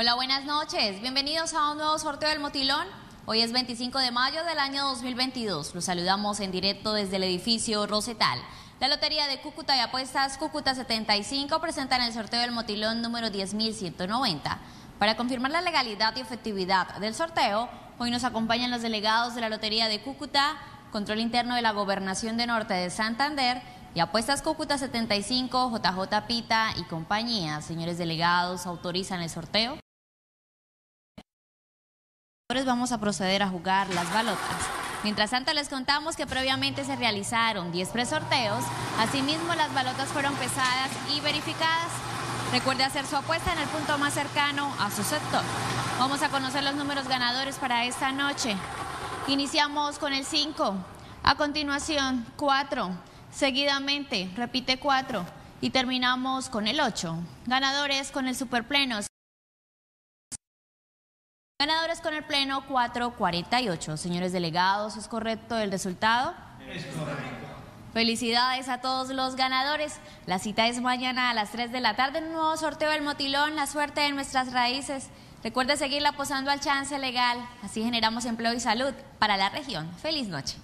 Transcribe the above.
Hola, buenas noches. Bienvenidos a un nuevo sorteo del Motilón. Hoy es 25 de mayo del año 2022. Los saludamos en directo desde el edificio Rosetal. La Lotería de Cúcuta y Apuestas Cúcuta 75 presentan el sorteo del Motilón número 10.190. Para confirmar la legalidad y efectividad del sorteo, hoy nos acompañan los delegados de la Lotería de Cúcuta, Control Interno de la Gobernación de Norte de Santander y Apuestas Cúcuta 75, JJ Pita y compañía. Señores delegados, ¿autorizan el sorteo? Vamos a proceder a jugar las balotas. Mientras tanto, les contamos que previamente se realizaron 10 presorteos. Asimismo, las balotas fueron pesadas y verificadas. Recuerde hacer su apuesta en el punto más cercano a su sector. Vamos a conocer los números ganadores para esta noche. Iniciamos con el 5, a continuación 4, seguidamente repite 4 y terminamos con el 8. Ganadores con el superpleno. Ganadores con el pleno 448. Señores delegados, ¿es correcto el resultado? Es correcto. Felicidades a todos los ganadores. La cita es mañana a las 3 de la tarde en un nuevo sorteo del Motilón, la suerte de nuestras raíces. Recuerda seguirla apostando al Chance legal, así generamos empleo y salud para la región. Feliz noche.